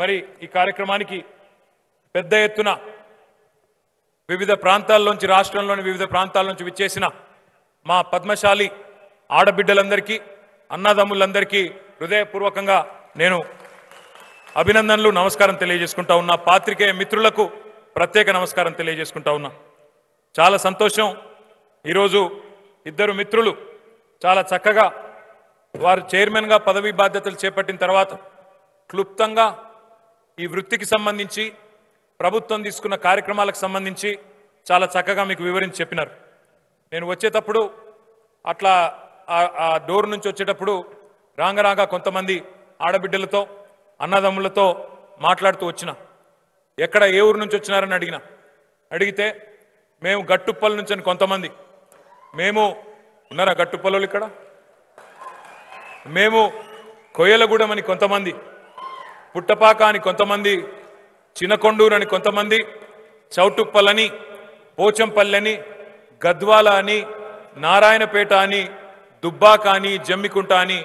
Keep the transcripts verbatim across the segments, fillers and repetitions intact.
మరి ఈ కార్యక్రమానికి పెద్ద ఎత్తున వివిధ ప్రాంతాల నుంచి రాష్ట్రంలోని వివిధ ప్రాంతాల నుంచి విచ్చేసిన మా పద్మశాలి ఆడబిడ్డలందరికీ అన్నదమ్ములందరికీ హృదయపూర్వకంగా నేను అభినందనలు నమస్కారం తెలియజేసుకుంటా ఉన్నా పాత్రికేయ మిత్రులకు ప్రత్యేక నమస్కారం తెలియజేసుకుంటా ఉన్నా చాలా సంతోషం ఈ రోజు ఇద్దరు మిత్రులు చాలా చక్కగా వారు చైర్మన్ గా పదవి బాధ్యతలు చేపట్టిన తర్వాత క్లుప్తంగా ఈ వృత్తికి సంబంధించి ప్రభుత్వం తీసుకున్న కార్యక్రమాలకు సంబంధించి చాలా చక్కగా మీకు వివరించి చెప్పినారు నేను వచ్చేటప్పుడు అట్లా ఆ డోర్ నుంచి వచ్చేటప్పుడు రాంగరాగా కొంతమంది ఆడబిడ్డలతో అన్నదమ్ములతో మాట్లాడుతూ వచ్చిన ఎక్కడ ఏ ఊరు నుంచి వచ్చినారని అడిగిన అడిగితే మేము గట్టుప్పల్ నుంచి అని కొంతమంది మేము ఉన్నారా గట్టుప్పల్లో ఇక్కడ మేము కొయ్యలగూడెం అని కొంతమంది పుట్టపాక అని కొంతమంది చిన్నకొండూరు అని కొంతమంది చౌటుప్పలని పోచంపల్లి అని గద్వాల అని నారాయణపేట అని దుబ్బాక అని జమ్మికుంట అని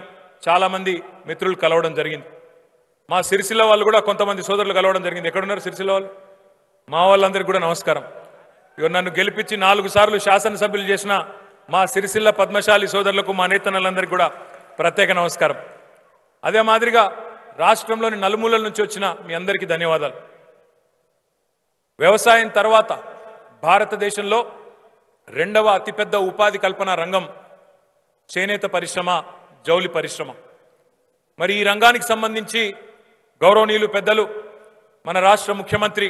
చాలామంది మిత్రులు కలవడం జరిగింది మా సిరిసిల్ల వాళ్ళు కూడా కొంతమంది సోదరులు కలవడం జరిగింది ఎక్కడున్నారు సిరిసిల్ల వాళ్ళు మా వాళ్ళందరికీ కూడా నమస్కారం ఇక నన్ను గెలిపించి నాలుగు సార్లు శాసనసభ్యులు చేసిన మా సిరిసిల్ల పద్మశాలి సోదరులకు మా నేతన్నలందరికీ కూడా ప్రత్యేక నమస్కారం అదే మాదిరిగా రాష్ట్రంలోని నలుమూలల నుంచి వచ్చిన మీ అందరికీ ధన్యవాదాలు వ్యవసాయం తర్వాత భారతదేశంలో రెండవ అతిపెద్ద ఉపాధి కల్పన రంగం చేనేత పరిశ్రమ జౌలి పరిశ్రమ మరి ఈ రంగానికి సంబంధించి గౌరవనీయులు పెద్దలు మన రాష్ట్ర ముఖ్యమంత్రి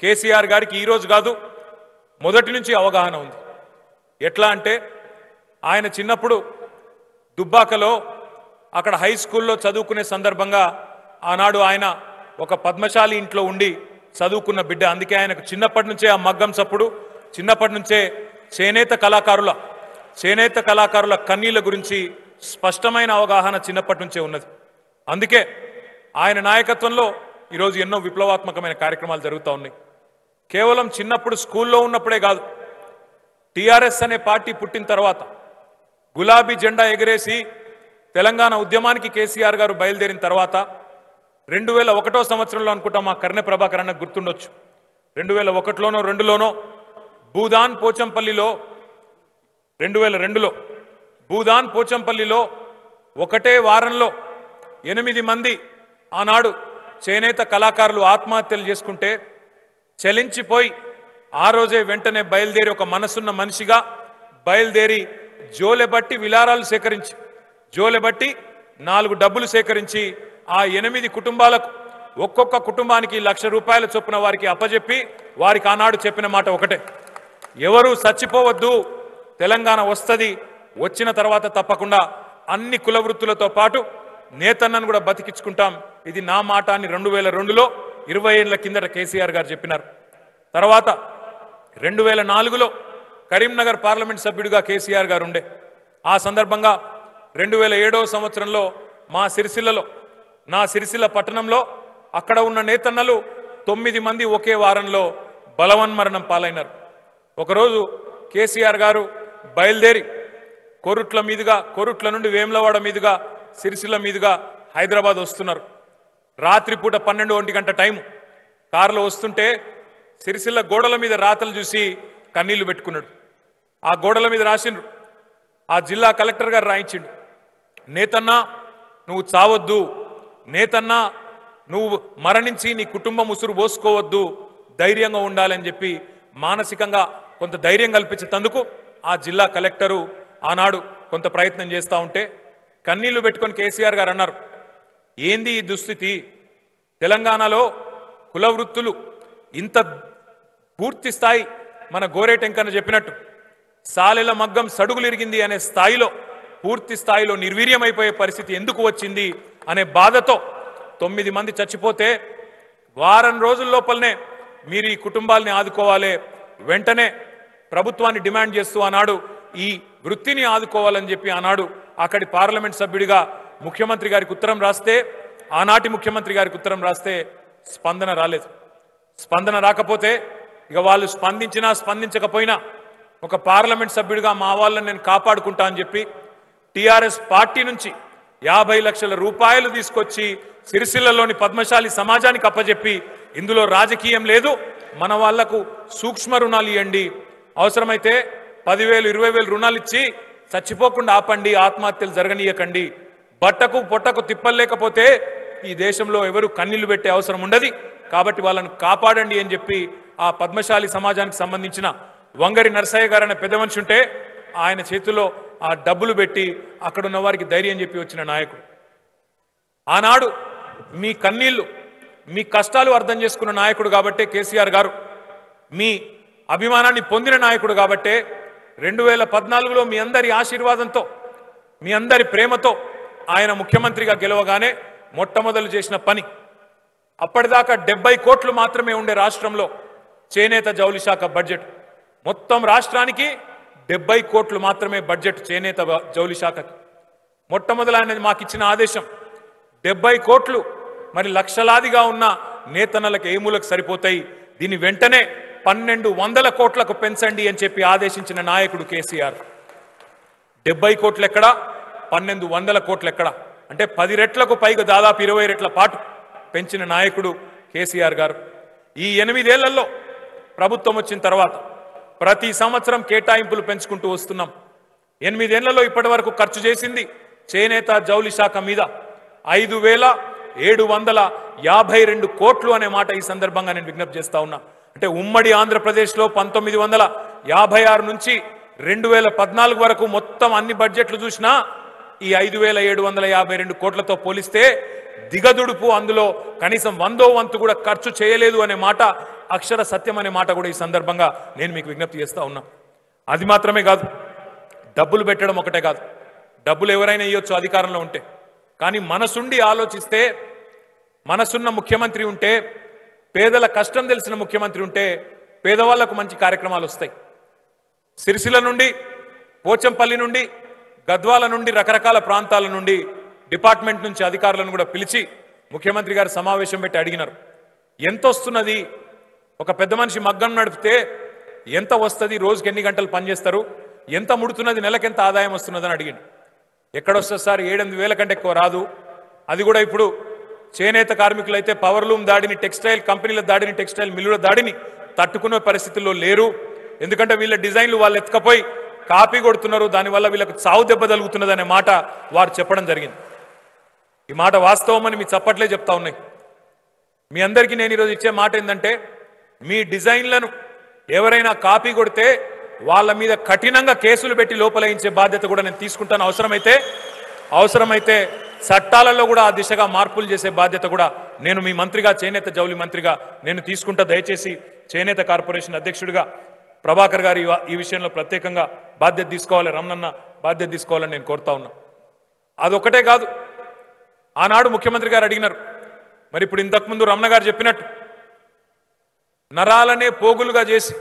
కేసీఆర్ గారికి ఈరోజు కాదు మొదటి నుంచి అవగాహన ఉంది ఎట్లా అంటే ఆయన చిన్నప్పుడు దుబ్బాకలో అక్కడ హై స్కూల్లో చదువుకునే సందర్భంగా ఆనాడు ఆయన ఒక పద్మశాలి ఇంట్లో ఉండి చదువుకున్న బిడ్డ అందుకే ఆయనకు చిన్నప్పటి నుంచే ఆ మగ్గం చప్పుడు చిన్నప్పటి నుంచే చేనేత కళాకారుల చేనేత కళాకారుల కన్నీళ్ల గురించి స్పష్టమైన అవగాహన చిన్నప్పటి నుంచే ఉన్నది అందుకే ఆయన నాయకత్వంలో ఈరోజు ఎన్నో విప్లవాత్మకమైన కార్యక్రమాలు జరుగుతూ ఉన్నాయి కేవలం చిన్నప్పుడు స్కూల్లో ఉన్నప్పుడే కాదు టీఆర్ఎస్ అనే పార్టీ పుట్టిన తర్వాత గులాబీ జెండా ఎగరేసి తెలంగాణ ఉద్యమానికి కేసీఆర్ గారు బయలుదేరిన తర్వాత రెండు వేల ఒకటో సంవత్సరంలో అనుకుంటాం మా కర్ణె ప్రభాకర్ అన్న గుర్తుండొచ్చు రెండు వేల ఒకటిలోనో రెండులోనో భూదాన్ పోచంపల్లిలో రెండు వేల రెండులో భూదాన్ పోచంపల్లిలో ఒకటే వారంలో ఎనిమిది మంది ఆనాడు చేనేత కళాకారులు ఆత్మహత్యలు చేసుకుంటే చలించిపోయి ఆ రోజే వెంటనే బయలుదేరి ఒక మనసున్న మనిషిగా బయలుదేరి జోలెబట్టి విలారాలు సేకరించి జోలెబట్టి నాలుగు డబ్బులు సేకరించి ఆ ఎనిమిది కుటుంబాలకు ఒక్కొక్క కుటుంబానికి లక్ష రూపాయల చొప్పున వారికి అప్పజెప్పి వారికి ఆనాడు చెప్పిన మాట ఒకటే ఎవరు చచ్చిపోవద్దు తెలంగాణ వస్తుంది వచ్చిన తర్వాత తప్పకుండా అన్ని కుల వృత్తులతో పాటు నేతన్నను కూడా బతికించుకుంటాం ఇది నా మాట అని రెండు వేల రెండులో ఇరవై ఏళ్ళ కిందట కేసీఆర్ గారు చెప్పినారు తర్వాత రెండు వేల నాలుగులో కరీంనగర్ పార్లమెంట్ సభ్యుడిగా కేసీఆర్ గారు ఉండే ఆ సందర్భంగా రెండు వేల ఏడవ సంవత్సరంలో మా సిరిసిల్లలో నా సిరిసిల్ల పట్టణంలో అక్కడ ఉన్న నేతన్నలు తొమ్మిది మంది ఒకే వారంలో బలవన్మరణం పాలైనారు ఒకరోజు కేసీఆర్ గారు బయలుదేరి కొరుట్ల మీదుగా కొరుట్ల నుండి వేములవాడ మీదుగా సిరిసిల్ల మీదుగా హైదరాబాద్ వస్తున్నారు రాత్రిపూట పన్నెండు ఒంటి గంట టైము కారులో వస్తుంటే సిరిసిల్ల గోడల మీద రాతలు చూసి కన్నీళ్లు పెట్టుకున్నాడు ఆ గోడల మీద రాసిండ్రు ఆ జిల్లా కలెక్టర్ గారు రాయించిండు నేతన్నా నువ్వు చావద్దు నేతన్నా నువ్వు మరణించి నీ కుటుంబం ఉసురు పోసుకోవద్దు ధైర్యంగా ఉండాలని చెప్పి మానసికంగా కొంత ధైర్యం కల్పించేందుకు ఆ జిల్లా కలెక్టరు ఆనాడు కొంత ప్రయత్నం చేస్తూ ఉంటే కన్నీళ్లు పెట్టుకొని కేసీఆర్ గారు అన్నారు ఏంది ఈ దుస్థితి తెలంగాణలో కుల వృత్తులు ఇంత పూర్తి స్థాయి మన గోరేటెంకన్న చెప్పినట్టు సాలెల మగ్గం సడుగులిరిగింది అనే స్థాయిలో పూర్తి స్థాయిలో నిర్వీర్యమైపోయే పరిస్థితి ఎందుకు వచ్చింది అనే బాధతో తొమ్మిది మంది చచ్చిపోతే వారం రోజుల లోపలనే మీరు ఈ కుటుంబాలని ఆదుకోవాలి వెంటనే ప్రభుత్వాన్ని డిమాండ్ చేస్తూ ఆనాడు ఈ వృత్తిని ఆదుకోవాలని చెప్పి ఆనాడు అక్కడి పార్లమెంట్ సభ్యుడిగా ముఖ్యమంత్రి గారికి ఉత్తరం రాస్తే ఆనాటి ముఖ్యమంత్రి గారికి ఉత్తరం రాస్తే స్పందన రాలేదు స్పందన రాకపోతే ఇక వాళ్ళు స్పందించినా స్పందించకపోయినా ఒక పార్లమెంట్ సభ్యుడిగా మా వాళ్ళని నేను కాపాడుకుంటా అని చెప్పి టీఆర్ఎస్ పార్టీ నుంచి యాభై లక్షల రూపాయలు తీసుకొచ్చి సిరిసిల్లలోని పద్మశాలి సమాజానికి అప్పజెప్పి ఇందులో రాజకీయం లేదు, మన వాళ్లకు సూక్ష్మ రుణాలు ఇవ్వండి, అవసరమైతే పదివేలు ఇరవై వేలు రుణాలు ఇచ్చి చచ్చిపోకుండా ఆపండి, ఆత్మహత్యలు జరగనీయకండి, బట్టకు పొట్టకు తిప్పలేకపోతే ఈ దేశంలో ఎవరు కన్నీళ్లు పెట్టే అవసరం ఉండదు కాబట్టి వాళ్ళను కాపాడండి అని చెప్పి ఆ పద్మశాలి సమాజానికి సంబంధించిన వంగరి నరసయ్య గారు అనే పెద్ద మనిషి ఉంటే ఆయన చేతిలో ఆ డబ్బులు పెట్టి అక్కడ ఉన్న వారికి ధైర్యం చెప్పి వచ్చిన నాయకుడు. ఆనాడు మీ కన్నీళ్లు మీ కష్టాలు అర్థం చేసుకున్న నాయకుడు కాబట్టే కేసీఆర్ గారు, మీ అభిమానాన్ని పొందిన నాయకుడు కాబట్టే రెండు వేల పద్నాలుగులో మీ అందరి ఆశీర్వాదంతో మీ అందరి ప్రేమతో ఆయన ముఖ్యమంత్రిగా గెలవగానే మొట్టమొదలు చేసిన పని, అప్పటిదాకా డెబ్బై కోట్లు మాత్రమే ఉండే రాష్ట్రంలో చేనేత జౌలి శాఖ బడ్జెట్, మొత్తం రాష్ట్రానికి డెబ్బై కోట్లు మాత్రమే బడ్జెట్ చేనేత జౌలి శాఖకి. మొట్టమొదలు ఆయన మాకు ఇచ్చిన ఆదేశం డెబ్బై కోట్లు మరి లక్షలాదిగా ఉన్న నేతన్నలకు ఏ మూలకు సరిపోతాయి, దీని వెంటనే పన్నెండు వందల కోట్లకు పెంచండి అని చెప్పి ఆదేశించిన నాయకుడు కేసీఆర్. డెబ్బై కోట్లు ఎక్కడా, పన్నెండు వందల కోట్లు ఎక్కడా అంటే పది రెట్లకు పైగా దాదాపు ఇరవై రెట్ల పాటు పెంచిన నాయకుడు కేసీఆర్ గారు. ఈ ఎనిమిదేళ్లలో ప్రభుత్వం వచ్చిన తర్వాత ప్రతి సంవత్సరం కేటాయింపులు పెంచుకుంటూ వస్తున్నాం. ఎనిమిదేళ్లలో ఇప్పటి వరకు ఖర్చు చేసింది చేనేత జౌలి శాఖ మీద ఐదు వేల ఏడు వందల యాభై రెండు కోట్లు అనే మాట ఈ సందర్భంగా నేను విజ్ఞప్తి చేస్తా ఉన్నా. అంటే ఉమ్మడి ఆంధ్రప్రదేశ్లో పంతొమ్మిది వందల యాభై ఆరు నుంచి రెండు వేల పద్నాలుగు వరకు మొత్తం అన్ని బడ్జెట్లు చూసినా ఈ ఐదు వేల ఏడు వందల యాభై రెండు కోట్లతో పోలిస్తే దిగదుడుపు, అందులో కనీసం వందో వంతు కూడా ఖర్చు చేయలేదు అనే మాట అక్షర సత్యం అనే మాట కూడా ఈ సందర్భంగా నేను మీకు విజ్ఞప్తి చేస్తా ఉన్నా. అది మాత్రమే కాదు, డబ్బులు పెట్టడం ఒకటే కాదు, డబ్బులు ఎవరైనా ఇవ్వచ్చు అధికారంలో ఉంటే, కానీ మనసుండి ఆలోచిస్తే, మనసున్న ముఖ్యమంత్రి ఉంటే, పేదల కష్టం తెలిసిన ముఖ్యమంత్రి ఉంటే పేదవాళ్లకు మంచి కార్యక్రమాలు వస్తాయి. సిరిసిల్ల నుండి, పోచంపల్లి నుండి, గద్వాల నుండి, రకరకాల ప్రాంతాల నుండి డిపార్ట్మెంట్ నుంచి అధికారులను కూడా పిలిచి ముఖ్యమంత్రి గారు సమావేశం పెట్టి అడిగినారు ఎంత వస్తున్నది, ఒక పెద్ద మనిషి మగ్గం నడిపితే ఎంత వస్తుంది, రోజుకి ఎన్ని గంటలు పనిచేస్తారు, ఎంత ముడుతున్నది, నెలకెంత ఆదాయం వస్తున్నది అని అడిగింది. ఎక్కడొస్తుంది సార్, ఏడెనిమిది వేల కంటే ఎక్కువ రాదు, అది కూడా ఇప్పుడు చేనేత కార్మికులైతే పవర్లూమ్ దాడిని, టెక్స్టైల్ కంపెనీల దాడిని, టెక్స్టైల్ మిల్లుల దాడిని తట్టుకునే పరిస్థితుల్లో లేరు, ఎందుకంటే వీళ్ళ డిజైన్లు వాళ్ళు ఎత్తుకపోయి కాపీ కొడుతున్నారు, దానివల్ల వీళ్ళకు చావు దెబ్బ తగులుతున్నదనే మాట వారు చెప్పడం జరిగింది. ఈ మాట వాస్తవం అని మీ చప్పట్లే చెప్తా ఉన్నాయి. మీ అందరికీ నేను ఈరోజు ఇచ్చే మాట ఏంటంటే మీ డిజైన్లను ఎవరైనా కాపీ కొడితే వాళ్ళ మీద కఠినంగా కేసులు పెట్టి లోపలయించే బాధ్యత కూడా నేను తీసుకుంటాను, అవసరమైతే అవసరమైతే చట్టాలలో కూడా ఆ దిశగా మార్పులు చేసే బాధ్యత కూడా నేను మీ మంత్రిగా, చేనేత జౌలి మంత్రిగా నేను తీసుకుంటా. దయచేసి చేనేత కార్పొరేషన్ అధ్యక్షుడిగా ప్రభాకర్ గారు ఈ విషయంలో ప్రత్యేకంగా బాధ్యత తీసుకోవాలి, రమణన్న బాధ్యత తీసుకోవాలని నేను కోరుతా ఉన్నా. అదొకటే కాదు, ఆనాడు ముఖ్యమంత్రి గారు అడిగినారు, మరి ఇప్పుడు ఇంతకుముందు రమణ గారు చెప్పినట్టు నరాలనే పోగులుగా చేసి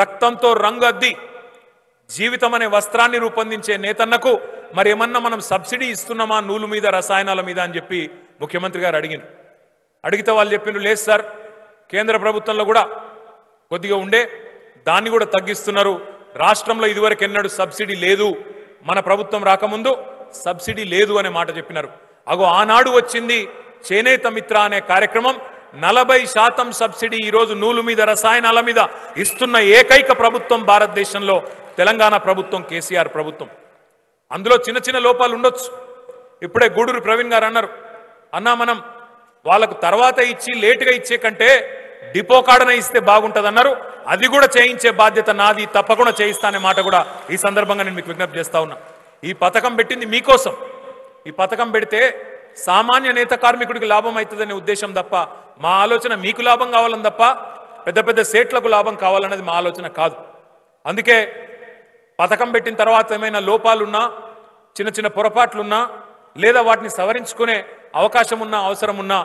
రక్తంతో రంగు అద్ది జీవితం అనే వస్త్రాన్ని రూపొందించే నేతన్నకు మరి ఏమన్నా మనం సబ్సిడీ ఇస్తున్నామా నూలు మీద, రసాయనాల మీద అని చెప్పి ముఖ్యమంత్రి గారు అడిగినారు. అడిగితే వాళ్ళు చెప్పిన లేదు సార్, కేంద్ర ప్రభుత్వంలో కూడా కొద్దిగా ఉండే దాన్ని కూడా తగ్గిస్తున్నారు, రాష్ట్రంలో ఇదివరకు ఎన్నడూ సబ్సిడీ లేదు, మన ప్రభుత్వం రాకముందు సబ్సిడీ లేదు అనే మాట చెప్పినారు. అగో ఆనాడు వచ్చింది చేనేత మిత్ర అనే కార్యక్రమం, నలభై శాతం సబ్సిడీ ఈరోజు నూలు మీద, రసాయనాల మీద ఇస్తున్న ఏకైక ప్రభుత్వం భారతదేశంలో తెలంగాణ ప్రభుత్వం, కేసీఆర్ ప్రభుత్వం. అందులో చిన్న చిన్న లోపాలు ఉండొచ్చు, ఇప్పుడే గూడూరు ప్రవీణ్ గారు అన్నారు, అన్నా మనం వాళ్ళకు తర్వాత ఇచ్చి లేటుగా ఇచ్చే కంటే డిపో కాడన ఇస్తే బాగుంటుందన్నారు, అది కూడా చేయించే బాధ్యత నాది, తప్పకుండా చేయిస్తానే మాట కూడా ఈ సందర్భంగా నేను మీకు విజ్ఞప్తి చేస్తా ఉన్నా. ఈ పథకం పెట్టింది మీకోసం, ఈ పథకం పెడితే సామాన్య నేత కార్మికుడికి లాభం అవుతుందనే ఉద్దేశం తప్ప, మా ఆలోచన మీకు లాభం కావాలని తప్ప పెద్ద పెద్ద సేట్లకు లాభం కావాలన్నది మా ఆలోచన కాదు. అందుకే పథకం పెట్టిన తర్వాత ఏమైనా లోపాలున్నా, చిన్న చిన్న పొరపాట్లున్నా, లేదా వాటిని సవరించుకునే అవకాశం ఉన్నా, అవసరం ఉన్నా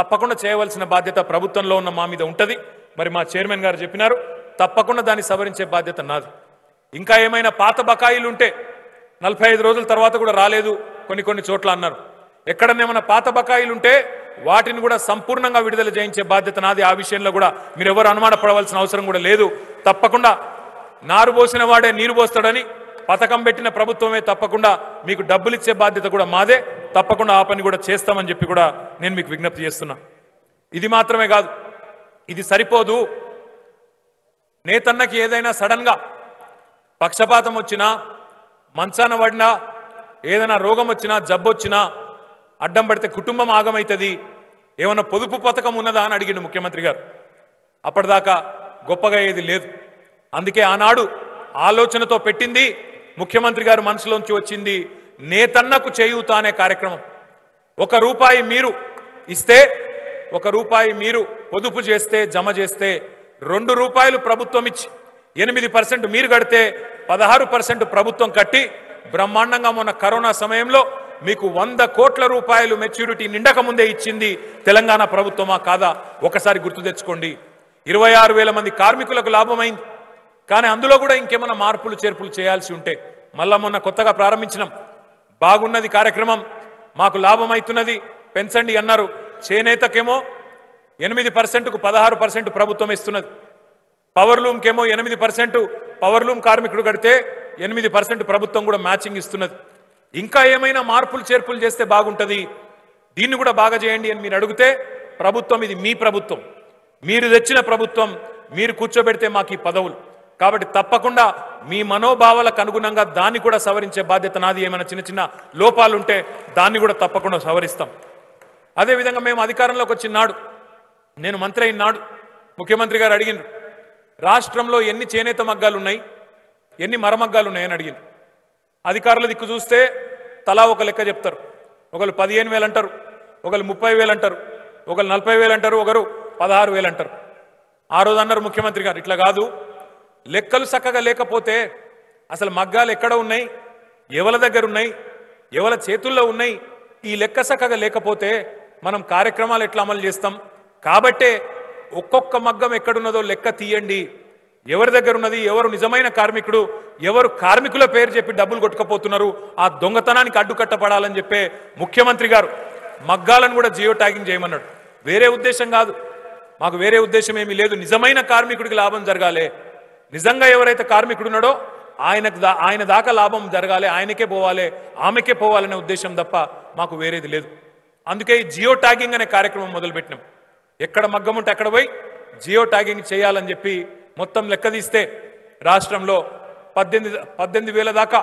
తప్పకుండా చేయవలసిన బాధ్యత ప్రభుత్వంలో ఉన్న మా మీద ఉంటుంది. మరి మా చైర్మన్ గారు చెప్పినారు, తప్పకుండా దాన్ని సవరించే బాధ్యత నాది. ఇంకా ఏమైనా పాత బకాయిలు ఉంటే నలభై ఐదు రోజుల తర్వాత కూడా రాలేదు కొన్ని కొన్ని చోట్ల అన్నారు, ఎక్కడన్నా ఏమైనా పాత బకాయిలు ఉంటే వాటిని కూడా సంపూర్ణంగా విడుదల చేయించే బాధ్యత నాది, ఆ విషయంలో కూడా మీరు ఎవరు అనుమానపడవలసిన అవసరం కూడా లేదు. తప్పకుండా నారు పోసిన వాడే నీరు పోస్తాడని పతకం పెట్టిన ప్రభుత్వమే తప్పకుండా మీకు డబ్బులు ఇచ్చే బాధ్యత కూడా మాదే, తప్పకుండా ఆ పని కూడా చేస్తామని చెప్పి కూడా నేను మీకు విజ్ఞప్తి చేస్తున్నా. ఇది మాత్రమే కాదు, ఇది సరిపోదు. నేతన్నకి ఏదైనా సడన్ గా పక్షపాతం వచ్చినా, మంచాన పడినా, ఏదైనా రోగం వచ్చినా, జబ్బు వచ్చినా అడ్డం పడితే కుటుంబం ఆగమవుతుంది. ఏమన్నా పొదుపు పథకం ఉన్నదా అని అడిగిండు ముఖ్యమంత్రి గారు. అప్పటిదాకా గొప్పగా ఏది లేదు. అందుకే ఆనాడు ఆలోచనతో పెట్టింది, ముఖ్యమంత్రి గారు మనసులోంచి వచ్చింది నేతన్నకు చేయూత అనే కార్యక్రమం. ఒక రూపాయి మీరు ఇస్తే, ఒక రూపాయి మీరు పొదుపు చేస్తే, జమ చేస్తే, రెండు రూపాయలు ప్రభుత్వం ఇచ్చి, ఎనిమిది పర్సెంట్ మీరు కడితే పదహారు పర్సెంట్ ప్రభుత్వం కట్టి, బ్రహ్మాండంగా మొన్న కరోనా సమయంలో మీకు వంద కోట్ల రూపాయలు మెచ్యూరిటీ నిండక ముందే ఇచ్చింది తెలంగాణ ప్రభుత్వమా కాదా ఒకసారి గుర్తు తెచ్చుకోండి. ఇరవై ఆరు వేల మంది కార్మికులకు లాభమైంది. కానీ అందులో కూడా ఇంకేమైనా మార్పులు చేర్పులు చేయాల్సి ఉంటే మళ్ళా మొన్న కొత్తగా ప్రారంభించినాం. బాగున్నది కార్యక్రమం, మాకు లాభమవుతున్నది పెంచండి అన్నారు. చేనేతకేమో ఎనిమిది పర్సెంట్కు పదహారు పర్సెంట్ ప్రభుత్వం ఇస్తున్నది. పవర్లూమ్కేమో ఎనిమిది పర్సెంట్ పవర్లూమ్ కార్మికుడు కడితే ఎనిమిది పర్సెంట్ ప్రభుత్వం కూడా మ్యాచింగ్ ఇస్తున్నది. ఇంకా ఏమైనా మార్పులు చేర్పులు చేస్తే బాగుంటుంది, దీన్ని కూడా బాగా చేయండి అని మీరు అడిగితే ప్రభుత్వం ఇది మీ ప్రభుత్వం, మీరు తెచ్చిన ప్రభుత్వం, మీరు కూర్చోబెడితే మాకు ఈ పదవులు కాబట్టి తప్పకుండా మీ మనోభావాలకు అనుగుణంగా దాన్ని కూడా సవరించే బాధ్యత నాది. ఏమైనా చిన్న చిన్న లోపాలుంటే దాన్ని కూడా తప్పకుండా సవరిస్తాం. అదేవిధంగా మేము అధికారంలోకి వచ్చిన నాడు, నేను మంత్రి అయిన నాడు ముఖ్యమంత్రి గారు అడిగినారు రాష్ట్రంలో ఎన్ని చేనేత మగ్గాలు ఉన్నాయి, ఎన్ని మరమగ్గాలు ఉన్నాయని అడిగినారు. అధికారుల దిక్కు చూస్తే తలా ఒక లెక్క చెప్తారు. ఒకరు పదిహేను వేలు అంటారు, ఒకరు ముప్పై వేలు అంటారు, ఒకరు నలభై వేలు అంటారు, ఒకరు పదహారు వేలు అంటారు. ఆ రోజు అన్నారు ముఖ్యమంత్రి గారు, ఇట్లా కాదు, లెక్కలు చక్కగా లేకపోతే అసలు మగ్గాలు ఎక్కడ ఉన్నాయి, ఎవల దగ్గర ఉన్నాయి, ఎవల చేతుల్లో ఉన్నాయి, ఈ లెక్క చక్కగా లేకపోతే మనం కార్యక్రమాలు ఎట్లా అమలు చేస్తాం, కాబట్టే ఒక్కొక్క మగ్గం ఎక్కడున్నదో లెక్క తీయండి, ఎవరి దగ్గర ఉన్నది, ఎవరు నిజమైన కార్మికుడు, ఎవరు కార్మికుల పేరు చెప్పి డబ్బులు కొట్టుకపోతున్నారు, ఆ దొంగతనానికి అడ్డుకట్టపడాలని చెప్పే ముఖ్యమంత్రి గారు మగ్గాలను కూడా జియో ట్యాగింగ్ చేయమన్నాడు. వేరే ఉద్దేశం కాదు, మాకు వేరే ఉద్దేశం ఏమీ లేదు, నిజమైన కార్మికుడికి లాభం జరగాలి, నిజంగా ఎవరైతే కార్మికుడు ఉన్నాడో ఆయనకు ఆయన దాకా లాభం జరగాలి, ఆయనకే పోవాలి, ఆమెకే పోవాలనే ఉద్దేశం తప్ప మాకు వేరేది లేదు. అందుకే ఈ జియో ట్యాగింగ్ అనే కార్యక్రమం మొదలుపెట్టినాం. ఎక్కడ మగ్గం ఉంటే అక్కడ పోయి జియో ట్యాగింగ్ చేయాలని చెప్పి మొత్తం లెక్క తీస్తే రాష్ట్రంలో పద్దెనిమిది పద్దెనిమిది వేల దాకా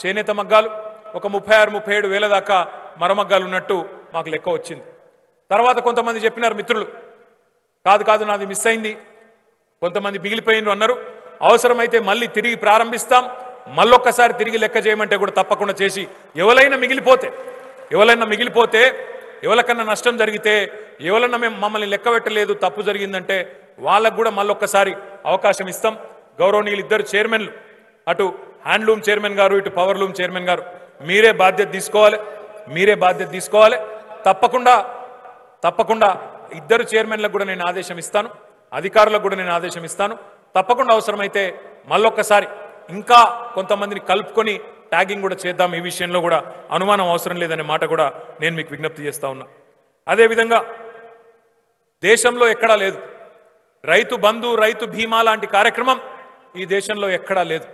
చేనేత మగ్గాలు, ఒక ముప్పై ఆరు ముప్పై ఏడు వేల దాకా మరమగ్గాలు ఉన్నట్టు మాకు లెక్క వచ్చింది. తర్వాత కొంతమంది చెప్పినారు మిత్రులు, కాదు కాదు నాది మిస్ అయింది, కొంతమంది మిగిలిపోయినారు అన్నారు. అవసరమైతే మళ్ళీ తిరిగి ప్రారంభిస్తాం, మళ్ళొక్కసారి తిరిగి లెక్క చేయమంటే కూడా తప్పకుండా చేసి ఎవరైనా మిగిలిపోతే ఎవరైనా మిగిలిపోతే ఎవరికన్నా నష్టం జరిగితే, ఎవరన్నా మేము మమ్మల్ని లెక్క పెట్టలేదు తప్పు జరిగిందంటే వాళ్ళకు కూడా మళ్ళొక్కసారి అవకాశం ఇస్తాం. గౌరవనీయులు ఇద్దరు చైర్మన్లు, అటు హ్యాండ్లూమ్ చైర్మన్ గారు, ఇటు పవర్లూమ్ చైర్మన్ గారు, మీరే బాధ్యత తీసుకోవాలి, మీరే బాధ్యత తీసుకోవాలి. తప్పకుండా తప్పకుండా ఇద్దరు చైర్మన్లకు కూడా నేను ఆదేశం ఇస్తాను, అధికారులకు కూడా నేను ఆదేశం ఇస్తాను. తప్పకుండా అవసరమైతే మళ్ళొక్కసారి ఇంకా కొంతమందిని కలుపుకొని ట్యాగింగ్ కూడా చేద్దాం. ఈ విషయంలో కూడా అనుమానం అవసరం లేదనే మాట కూడా నేను మీకు విజ్ఞప్తి చేస్తా ఉన్నా. అదేవిధంగా దేశంలో ఎక్కడా లేదు రైతు బంధు, రైతు భీమా లాంటి కార్యక్రమం ఈ దేశంలో ఎక్కడా లేదు.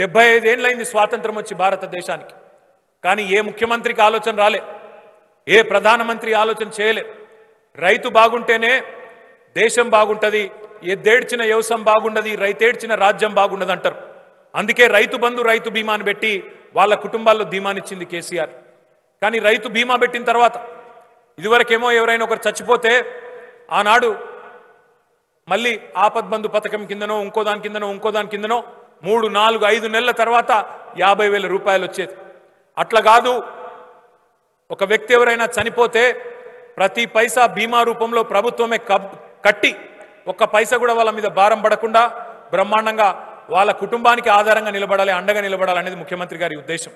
డెబ్బై ఐదేళ్ళైంది స్వాతంత్రం వచ్చి భారతదేశానికి, కానీ ఏ ముఖ్యమంత్రికి ఆలోచన రాలే, ఏ ప్రధానమంత్రి ఆలోచన చేయలే. రైతు బాగుంటేనే దేశం బాగుంటుంది, ఏదేడ్చిన వ్యవసాయం బాగుండదు, రైతేడ్చిన రాజ్యం బాగుండదు అంటారు. అందుకే రైతు బంధు, రైతు బీమాని పెట్టి వాళ్ళ కుటుంబాల్లో ధీమానిచ్చింది కేసీఆర్. కానీ రైతు బీమా పెట్టిన తర్వాత ఇదివరకేమో ఎవరైనా ఒకరు చచ్చిపోతే ఆనాడు మళ్ళీ ఆపద్బంధు పథకం కిందనో ఇంకో దాని కిందనో ఇంకో దాని కిందనో మూడు నాలుగు ఐదు నెలల తర్వాత యాభై వేల రూపాయలు వచ్చేది. అట్లా కాదు, ఒక వ్యక్తి ఎవరైనా చనిపోతే ప్రతి పైసా బీమా రూపంలో ప్రభుత్వమే కట్టి ఒక్క పైసా కూడా వాళ్ళ మీద భారం పడకుండా బ్రహ్మాండంగా వాళ్ళ కుటుంబానికి ఆధారంగా నిలబడాలి, అండగా నిలబడాలి అనేది ముఖ్యమంత్రి గారి ఉద్దేశం.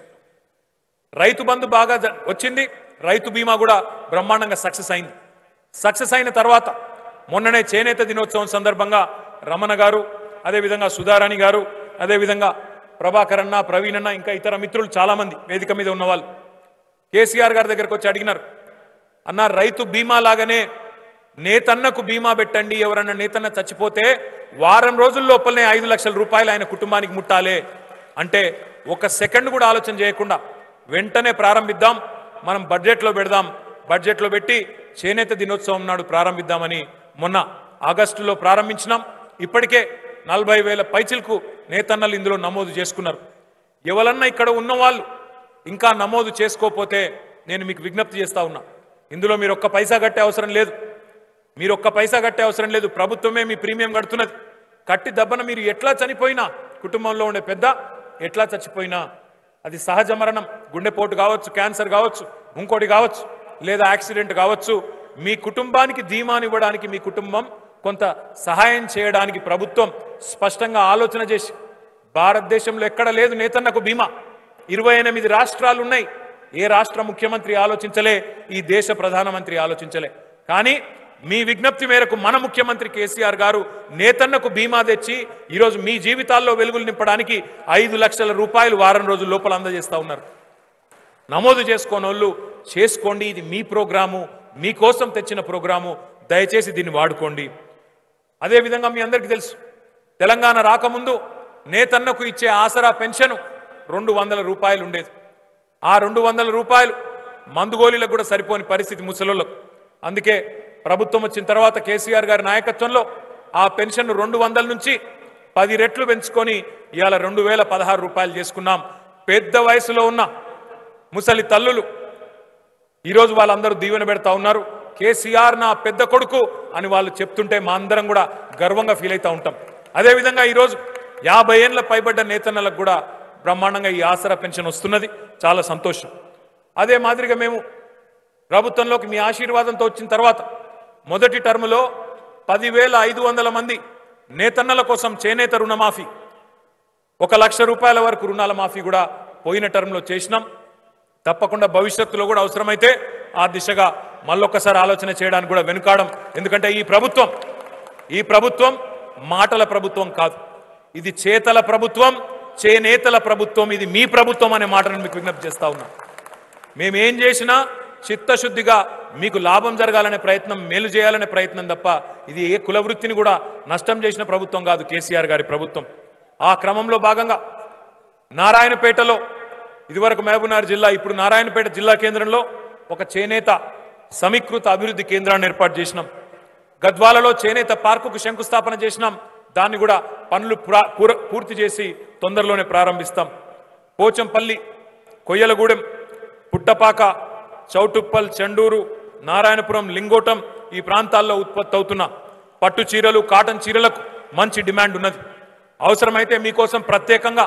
రైతు బంధు బాగా వచ్చింది, రైతు బీమా కూడా బ్రహ్మాండంగా సక్సెస్ అయింది. సక్సెస్ అయిన తర్వాత మొన్ననే చేనేత దినోత్సవం సందర్భంగా రమణ గారు, అదేవిధంగా సుధారాణి గారు, అదేవిధంగా ప్రభాకర్ అన్న, ప్రవీణ్ అన్న, ఇంకా ఇతర మిత్రులు చాలామంది వేదిక మీద ఉన్నవాళ్ళు కేసీఆర్ గారి దగ్గరకు వచ్చి అడిగినారు, అన్న రైతు బీమా లాగానే నేతన్నకు బీమా పెట్టండి, ఎవరన్నా నేతన్న చచ్చిపోతే వారం రోజుల లోపలనే ఐదు లక్షల రూపాయలు ఆయన కుటుంబానికి ముట్టాలి అంటే ఒక సెకండ్ కూడా ఆలోచన చేయకుండా వెంటనే ప్రారంభిద్దాం మనం బడ్జెట్ లో పెడదాం బడ్జెట్ లో పెట్టి చేనేత దినోత్సవం నాడు ప్రారంభిద్దామని మొన్న ఆగస్టులో ప్రారంభించినాం ఇప్పటికే నలభై వేల పైచిలకు నేతన్నలు ఇందులో నమోదు చేసుకున్నారు ఎవలన్నా ఇక్కడ ఉన్న వాళ్ళు ఇంకా నమోదు చేసుకోకపోతే నేను మీకు విజ్ఞప్తి చేస్తా ఉన్నా ఇందులో మీరు ఒక్క పైసా కట్టే అవసరం లేదు మీరు ఒక్క పైసా కట్టే అవసరం లేదు ప్రభుత్వమే మీ ప్రీమియం కడుతున్నది కట్టి దబ్బన మీరు ఎట్లా చనిపోయినా కుటుంబంలో ఉండే పెద్ద ఎట్లా చచ్చిపోయినా అది సహజ మరణం గుండెపోటు కావచ్చు క్యాన్సర్ కావచ్చు ఇంకోటి కావచ్చు లేదా యాక్సిడెంట్ కావచ్చు మీ కుటుంబానికి ధీమాని ఇవ్వడానికి మీ కుటుంబం కొంత సహాయం చేయడానికి ప్రభుత్వం స్పష్టంగా ఆలోచన చేసి భారతదేశంలో ఎక్కడ లేదు నేతన్నకు బీమా ఇరవై ఎనిమిది రాష్ట్రాలు ఉన్నాయి ఏ రాష్ట్ర ముఖ్యమంత్రి ఆలోచించలే ఈ దేశ ప్రధానమంత్రి ఆలోచించలే కానీ మీ విజ్ఞప్తి మేరకు మన ముఖ్యమంత్రి కేసీఆర్ గారు నేతన్నకు బీమా తెచ్చి ఈరోజు మీ జీవితాల్లో వెలుగులు నింపడానికి ఐదు లక్షల రూపాయలు వారం రోజుల లోపల అందజేస్తూ ఉన్నారు నమోదు చేసుకోనోళ్ళు చేసుకోండి ఇది మీ ప్రోగ్రాము మీకోసం తెచ్చిన ప్రోగ్రాము దయచేసి దీన్ని వాడుకోండి అదేవిధంగా మీ అందరికీ తెలుసు తెలంగాణ రాకముందు నేతన్నకు ఇచ్చే ఆసరా పెన్షన్ రెండు వందల రూపాయలు ఉండేది ఆ రెండు వందల రూపాయలు మందుగోళీలకు కూడా సరిపోని పరిస్థితి ముసలోళ్ళకు అందుకే ప్రభుత్వం వచ్చిన తర్వాత కేసీఆర్ గారి నాయకత్వంలో ఆ పెన్షన్ రెండు వందల నుంచి పది రెట్లు పెంచుకొని ఇవాళ రెండు వేల పదహారు రూపాయలు చేసుకున్నాం పెద్ద వయసులో ఉన్న ముసలి తల్లులు ఈరోజు వాళ్ళందరూ దీవెన పెడతా ఉన్నారు కేసీఆర్ నా పెద్ద కొడుకు అని వాళ్ళు చెప్తుంటే మా అందరం కూడా గర్వంగా ఫీల్ అవుతూ ఉంటాం అదేవిధంగా ఈరోజు యాభై ఏళ్ళ పైబడ్డ నేతన్నలకు కూడా బ్రహ్మాండంగా ఈ ఆసరా పెన్షన్ వస్తున్నది చాలా సంతోషం అదే మాదిరిగా మేము ప్రభుత్వంలోకి మీ ఆశీర్వాదంతో వచ్చిన తర్వాత మొదటి టర్ములో పది వేల ఐదు వందల మంది నేతన్నల కోసం చేనేత రుణమాఫీ ఒక లక్ష రూపాయల వరకు రుణాల మాఫీ కూడా పోయిన టర్మ్లో చేసినాం తప్పకుండా భవిష్యత్తులో కూడా అవసరమైతే ఆ దిశగా మళ్ళొక్కసారి ఆలోచన చేయడానికి కూడా వెనుకాడం ఎందుకంటే ఈ ప్రభుత్వం ఈ ప్రభుత్వం మాటల ప్రభుత్వం కాదు ఇది చేతల ప్రభుత్వం చేనేతల ప్రభుత్వం ఇది మీ ప్రభుత్వం అనే మాటను మీకు విజ్ఞప్తి చేస్తా ఉన్నాం మేమేం చేసినా చిత్తశుద్ధిగా మీకు లాభం జరగాలనే ప్రయత్నం మేలు చేయాలనే ప్రయత్నం తప్ప ఇది ఏ కులవృత్తిని కూడా నష్టం చేసిన ప్రభుత్వం కాదు కేసీఆర్ గారి ప్రభుత్వం ఆ క్రమంలో భాగంగా నారాయణపేటలో ఇదివరకు మహబూబ్నగర్ జిల్లా ఇప్పుడు నారాయణపేట జిల్లా కేంద్రంలో ఒక చేనేత సమీకృత అభివృద్ధి కేంద్రాన్ని ఏర్పాటు చేసినాం గద్వాలలో చేనేత పార్కుకు శంకుస్థాపన చేసినాం దాన్ని కూడా పనులు పూర్తి చేసి తొందరలోనే ప్రారంభిస్తాం పోచంపల్లి కొయ్యలగూడెం పుట్టపాక చౌటుప్పల్ చెండూరు నారాయణపురం లింగోటం ఈ ప్రాంతాల్లో ఉత్పత్తి అవుతున్న పట్టు చీరలు కాటన్ చీరలకు మంచి డిమాండ్ ఉన్నది అవసరమైతే మీకోసం ప్రత్యేకంగా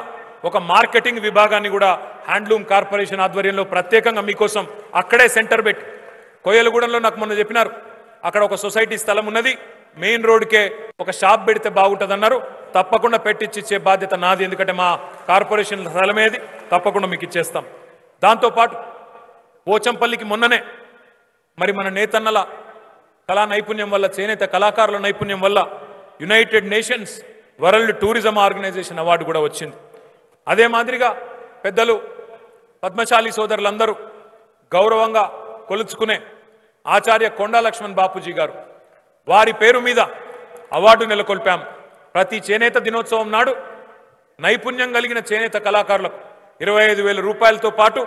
ఒక మార్కెటింగ్ విభాగాన్ని కూడా హ్యాండ్లూమ్ కార్పొరేషన్ ఆధ్వర్యంలో ప్రత్యేకంగా మీకోసం అక్కడే సెంటర్ పెట్టి కొయ్యలగూడెంలో నాకు మొన్న చెప్పినారు అక్కడ ఒక సొసైటీ స్థలం ఉన్నది మెయిన్ రోడ్కే ఒక షాప్ పెడితే బాగుంటుందన్నారు తప్పకుండా పెట్టించిచ్చే బాధ్యత నాది ఎందుకంటే మా కార్పొరేషన్ స్థలమేది తప్పకుండా మీకు ఇచ్చేస్తాం దాంతోపాటు పోచంపల్లికి మొన్ననే మరి మన నేతన్నల కళా నైపుణ్యం వల్ల చేనేత కళాకారుల నైపుణ్యం వల్ల United nations world tourism organisation award కూడా వచ్చింది అదే మాదిరిగా పెద్దలు పద్మశాలి సోదరులందరూ గౌరవంగా కొలుచుకునే ఆచార్య కొండా లక్ష్మణ్ బాపూజీ గారు వారి పేరు మీద అవార్డు నెలకొల్పాం ప్రతి చేనేత దినోత్సవం నాడు నైపుణ్యం కలిగిన చేనేత కళాకారులకు ఇరవై ఐదు వేల రూపాయలతో పాటు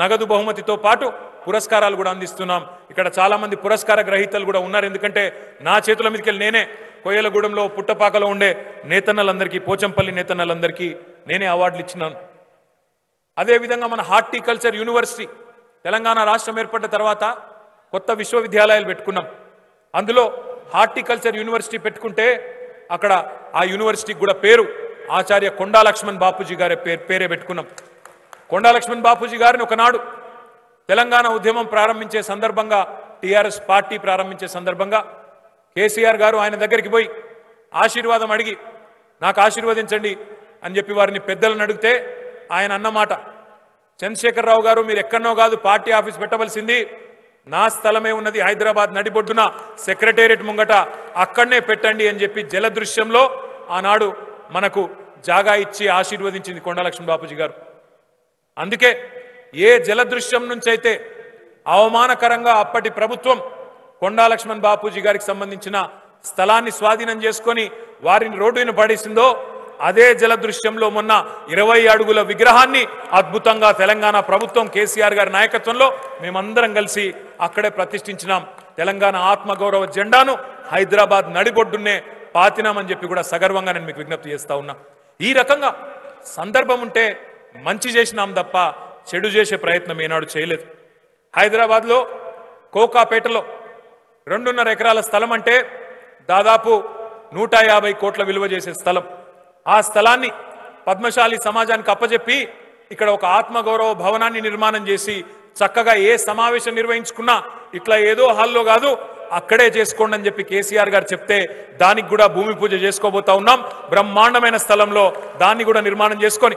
నగదు బహుమతితో పాటు పురస్కారాలు కూడా అందిస్తున్నాం ఇక్కడ చాలామంది పురస్కార గ్రహీతలు కూడా ఉన్నారు ఎందుకంటే నా చేతుల మీదకి వెళ్ళి నేనే కొయ్యలగూడెంలో పుట్టపాకలో ఉండే నేతన్నలందరికీ పోచంపల్లి నేతన్నలందరికీ నేనే అవార్డులు ఇచ్చినాను అదేవిధంగా మన హార్టికల్చర్ యూనివర్సిటీ తెలంగాణ రాష్ట్రం ఏర్పడిన తర్వాత కొత్త విశ్వవిద్యాలయాలు పెట్టుకున్నాం అందులో హార్టికల్చర్ యూనివర్సిటీ పెట్టుకుంటే అక్కడ ఆ యూనివర్సిటీకి కూడా పేరు ఆచార్య కొండా లక్ష్మణ్ బాపూజీ గారి పేరు పేరే పెట్టుకున్నాం కొండా లక్ష్మణ్ బాపూజీ గారిని ఒకనాడు తెలంగాణ ఉద్యమం ప్రారంభించే సందర్భంగా టీఆర్ఎస్ పార్టీ ప్రారంభించే సందర్భంగా కేసీఆర్ గారు ఆయన దగ్గరికి పోయి ఆశీర్వాదం అడిగి నాకు ఆశీర్వదించండి అని చెప్పి వారిని పెద్దలను అడిగితే ఆయన అన్నమాట చంద్రశేఖరరావు గారు మీరు ఎక్కడనో కాదు పార్టీ ఆఫీస్ పెట్టవలసింది నా స్థలమే ఉన్నది హైదరాబాద్ నడిబొడ్డున సెక్రటేరియట్ ముంగట అక్కడనే పెట్టండి అని చెప్పి జలదృశ్యంలో ఆనాడు మనకు జాగా ఇచ్చి ఆశీర్వదించింది కొండా లక్ష్మణ్ బాపూజీ గారు అందుకే ఏ జలదృశ్యం నుంచి అయితే అవమానకరంగా అప్పటి ప్రభుత్వం కొండా లక్ష్మణ్ బాపూజీ గారికి సంబంధించిన స్థలాన్ని స్వాధీనం చేసుకొని వారిని రోడ్డున పడేసిందో అదే జలదృశ్యంలో మొన్న ఇరవై అడుగుల విగ్రహాన్ని అద్భుతంగా తెలంగాణ ప్రభుత్వం కేసీఆర్ గారి నాయకత్వంలో మేమందరం కలిసి అక్కడే ప్రతిష్ఠించినాం। తెలంగాణ ఆత్మ గౌరవ జెండాను హైదరాబాద్ నడిబొడ్డునే పాతినామని చెప్పి కూడా సగర్వంగా నేను మీకు విజ్ఞప్తి చేస్తా ఉన్నా। ఈ రకంగా సందర్భం ఉంటే మంచి చేసినాం తప్ప చెడు చేసే ప్రయత్నం ఏనాడు చేయలేదు। హైదరాబాద్ లో కోకాపేటలో రెండున్నర ఎకరాల స్థలం అంటే దాదాపు నూట యాభై కోట్ల విలువ చేసే స్థలం। ఆ స్థలాన్ని పద్మశాలి సమాజానికి అప్పజెప్పి ఇక్కడ ఒక ఆత్మగౌరవ భవనాన్ని నిర్మాణం చేసి చక్కగా ఏ సమావేశం నిర్వహించుకున్నా ఇట్లా ఏదో హాల్లో కాదు అక్కడే చేసుకోండి అని చెప్పి కేసీఆర్ గారు చెప్తే దానికి కూడా భూమి పూజ చేసుకోబోతా ఉన్నాం। బ్రహ్మాండమైన స్థలంలో దాన్ని కూడా నిర్మాణం చేసుకొని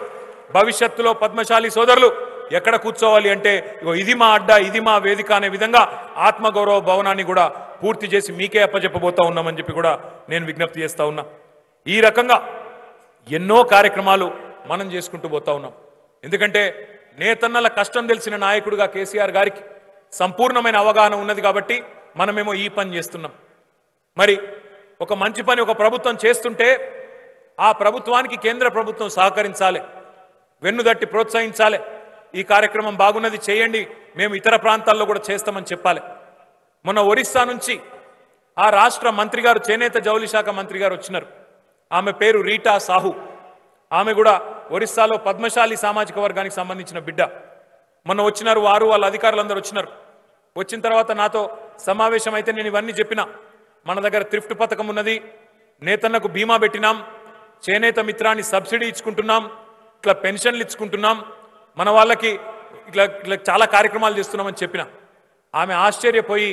భవిష్యత్తులో పద్మశాలి సోదరులు ఎక్కడ కూర్చోవాలి అంటే ఇది మా అడ్డా ఇది మా వేదిక అనే విధంగా ఆత్మగౌరవ భవనాన్ని కూడా పూర్తి చేసి మీకే అప్పచెప్పబోతా ఉన్నామని చెప్పి కూడా నేను విజ్ఞప్తి చేస్తా ఉన్నా। ఈ రకంగా ఎన్నో కార్యక్రమాలు మనం చేసుకుంటూ పోతా ఉన్నాం। ఎందుకంటే నేతన్నల కష్టం తెలిసిన నాయకుడిగా కేసీఆర్ గారికి సంపూర్ణమైన అవగాహన ఉన్నది కాబట్టి మనమేమో ఈ పని చేస్తున్నాం। మరి ఒక మంచి పని ఒక ప్రభుత్వం చేస్తుంటే ఆ ప్రభుత్వానికి కేంద్ర ప్రభుత్వం సహకరించాలి, వెన్నుదట్టి ప్రోత్సహించాలి। ఈ కార్యక్రమం బాగున్నది చేయండి, మేము ఇతర ప్రాంతాల్లో కూడా చేస్తామని చెప్పాలి। మొన్న ఒరిస్సా నుంచి ఆ రాష్ట్ర మంత్రి గారు, చేనేత జౌలి శాఖ మంత్రి గారు వచ్చినారు। ఆమె పేరు రీటా సాహు, ఆమె కూడా ఒరిస్సాలో పద్మశాలి సామాజిక వర్గానికి సంబంధించిన బిడ్డ। మొన్న వచ్చినారు, వారు వాళ్ళ అధికారులందరూ వచ్చినారు। వచ్చిన తర్వాత నాతో సమావేశం అయితే నేను ఇవన్నీ చెప్పిన, మన దగ్గర థ్రిఫ్ట్ పథకం ఉన్నది, నేతన్నకు బీమా పెట్టినాం, చేనేత మిత్రాన్ని సబ్సిడీ ఇచ్చుకుంటున్నాం, ఇట్లా పెన్షన్లు ఇచ్చుకుంటున్నాం, మన వాళ్ళకి ఇట్లా ఇట్లా చాలా కార్యక్రమాలు చేస్తున్నామని చెప్పిన ఆమె ఆశ్చర్యపోయి,